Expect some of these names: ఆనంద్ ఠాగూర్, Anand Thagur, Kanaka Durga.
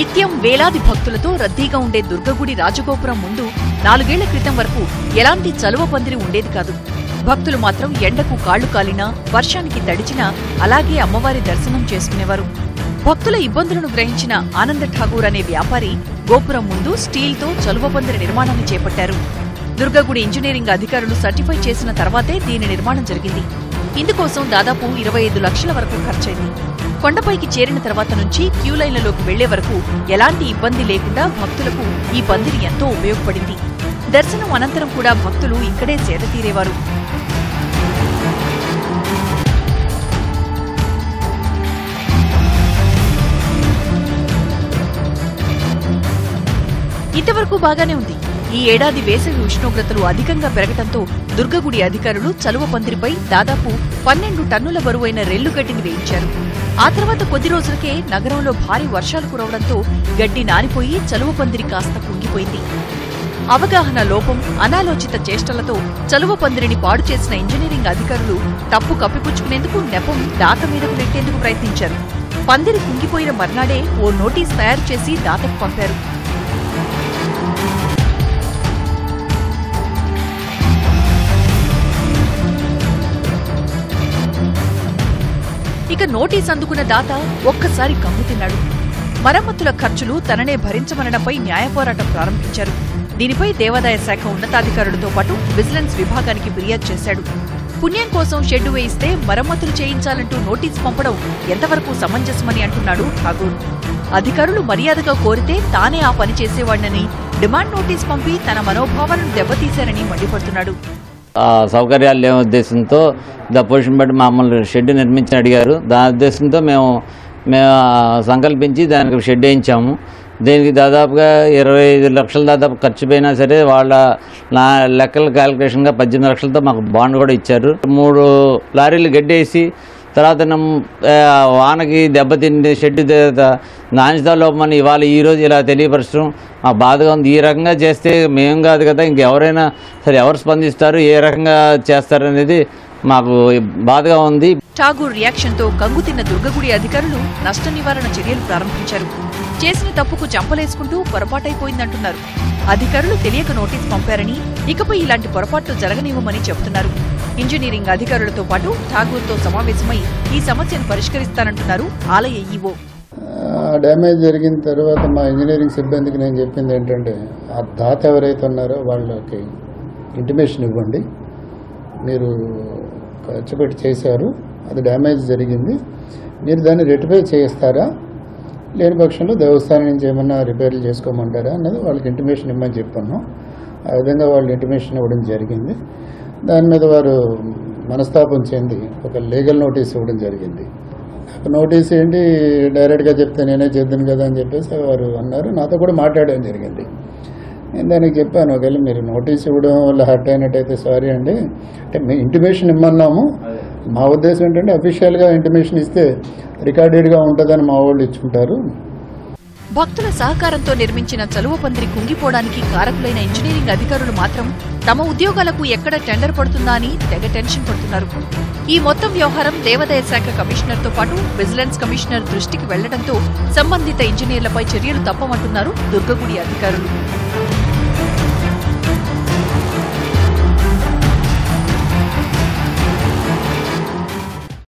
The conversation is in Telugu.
నిత్యం వేలాది భక్తులతో రద్దీగా ఉండే దుర్గగుడి రాజగోపురం ముందు నాలుగేళ్ల క్రితం వరకు ఎలాంటి చలువ పందిరి ఉండేది కాదు. భక్తులు మాత్రం ఎండకు కాళ్లు కాలినా వర్షానికి తడిచినా అలాగే అమ్మవారి దర్శనం చేసుకునేవారు. భక్తుల ఇబ్బందులను గ్రహించిన ఆనంద్ ఠాగూర్ అనే వ్యాపారి గోపురం ముందు స్టీల్తో చలువ పందిరి నిర్మాణాన్ని చేపట్టారు. దుర్గగుడి ఇంజనీరింగ్ అధికారులు సర్టిఫై చేసిన తర్వాతే దీని నిర్మాణం జరిగింది. ఇందుకోసం దాదాపు 25 లక్షల వరకు ఖర్చయింది. కొండపైకి చేరిన తర్వాత నుంచి క్యూలైన్లలోకి వెళ్లే వరకు ఎలాంటి ఇబ్బంది లేకుండా భక్తులకు ఈ పందిరి ఎంతో ఉపయోగపడింది. దర్శనం అనంతరం కూడా భక్తులు ఇక్కడే సేద తీరేవారు. ఇంతవరకు బాగానే ఉంది. ఈ ఏడాది వేసవి ఉష్ణోగ్రతలు అధికంగా పెరగటంతో దుర్గగుడి అధికారులు చలువ పందిరిపై దాదాపు 12 టన్నుల బరువైన రెల్లు గడ్డిని వేయించారు. ఆ తర్వాత కొద్ది రోజులకే నగరంలో భారీ వర్షాలు కురవడంతో గడ్డి నానిపోయి చలువ పందిరి కాస్త కుంగిపోయింది. అవగాహన లోపం, అనాలోచిత చేష్టలతో చలువ పందిరిని పాడు చేసిన ఇంజనీరింగ్ అధికారులు తప్పు కప్పిపుచ్చుకునేందుకు నెపం దాత మీదకు నెట్టేందుకు ప్రయత్నించారు. పందిరి కుంగిపోయిన మర్నాడే ఓ నోటీస్ తయారు చేసి దాతకు పంపారు. ఇక నోటీస్ అందుకున్న దాత ఒక్కసారి కమ్ము తిన్నాడు. మరమ్మతుల ఖర్చులు తననే భరించమనడంపై న్యాయపోరాటం ప్రారంభించారు. దీనిపై దేవాదాయ శాఖ ఉన్నతాధికారులతో పాటు విజిలెన్స్ విభాగానికి ఫిర్యాదు చేశాడు. పుణ్యం కోసం షెడ్డు వేయిస్తే మరమ్మతులు చేయించాలంటూ నోటీస్ పంపడం ఎంతవరకు సమంజసమని అంటున్నాడు ఠాగూర్. అధికారులు మర్యాదగా కోరితే తానే ఆ పని చేసేవాడినని డిమాండ్ నోటీస్ పంపి తన మనోభావాలను దెబ్బతీశారని మండిపడుతున్నాడు. సౌకర్యాలు లేని ఉద్దేశంతో పొజిషన్ బట్టి మామూలు షెడ్ నిర్మించి అడిగారు. దాని ఉద్దేశంతో మేము సంకల్పించి దానికి షెడ్ వేయించాము. దీనికి దాదాపుగా 25 లక్షలు దాదాపు ఖర్చు పోయినా సరే వాళ్ళ నా లెక్కల క్యాలిక్యులేషన్గా 18 లక్షలతో మాకు బాండ్ కూడా ఇచ్చారు. 3 లారీలు గడ్డేసి తర్వాత వానకి దెబ్బతిండి షెడ్ నాణ్యత లోపమని ఇవాళ ఈరోజు ఇలా తెలియపరచడం మాకు బాధగా ఉంది. ఈ రకంగా చేస్తే మేము కాదు కదా ఇంకెవరైనా సరే ఎవరు స్పందిస్తారు, ఏ రకంగా చేస్తారనేది మాకు బాధగా ఉంది. ఠాగూర్ రియాక్షన్తో కంగు తిన్న దుర్గగుడి అధికారులు నష్ట నివారణ చర్యలు ప్రారంభించారు. చేసిన తప్పుకు చంపలేసుకుంటూ పొరపాటైపోయిందంటున్నారు. అధికారులు తెలియక నోటీస్ పంపారని, ఇకపై ఇలాంటి పొరపాట్లు జరగనివ్వమని చెబుతున్నారు. ఇంజనీరింగ్ అధికారులతో పాటు ఠాగూర్తో సమావేశమై ఈ సమస్యను పరిష్కరిస్తానంటున్నారు ఆలయ ఈవో. డ్యామేజ్ జరిగిన తర్వాత మా ఇంజనీరింగ్ సిబ్బందికి నేను చెప్పింది ఏంటంటే, ఆ దాత ఎవరైతే ఉన్నారో వాళ్ళకి ఇంటిమేషన్ ఇవ్వండి, మీరు ఖర్చు పెట్టి చేశారు, అది డ్యామేజ్ జరిగింది, మీరు దాన్ని రెటిఫై చేస్తారా, లేని పక్షంలో దేవస్థానం నుంచి ఏమన్నా రిపేర్లు చేసుకోమంటారా అనేది వాళ్ళకి ఇంటిమేషన్ ఇవ్వమని చెప్పాను. ఆ విధంగా వాళ్ళు ఇంటిమేషన్ ఇవ్వడం జరిగింది. దాని మీద వారు మనస్తాపం చెంది ఒక లీగల్ నోటీస్ ఇవ్వడం జరిగింది. నోటీస్ ఏంటి డైరెక్ట్గా చెప్తే నేనే చేద్దాను కదా అని చెప్పేసి వారు అన్నారు. నాతో కూడా మాట్లాడడం జరిగింది. నేను దానికి చెప్పాను, ఒకవేళ మీరు నోటీస్ ఇవ్వడం వల్ల హర్ట్ అయినట్టయితే సారీ అండి, అంటే మేము ఇంటిమేషన్ ఇమ్మన్నాము. మా ఉద్దేశం ఏంటంటే అఫీషియల్గా ఇంటిమేషన్ ఇస్తే రికార్డెడ్గా ఉంటుందని మా వాళ్ళు ఇచ్చుకుంటారు. భక్తుల సహకారంతో నిర్మించిన చలువ పందిరి కుంగిపోవడానికి కారకులైన ఇంజనీరింగ్ అధికారులు మాత్రం తమ ఉద్యోగాలకు ఎక్కడ టెండర్ పడుతుందా అని తెగ టెన్షన్ పడుతున్నారు. ఈ మొత్తం వ్యవహారం దేవాదాయ శాఖ కమిషనర్తో పాటు విజిలెన్స్ కమిషనర్ దృష్టికి వెళ్లడంతో సంబంధిత ఇంజనీర్లపై చర్యలు తప్పమంటున్నారు దుర్గగుడి అధికారులు.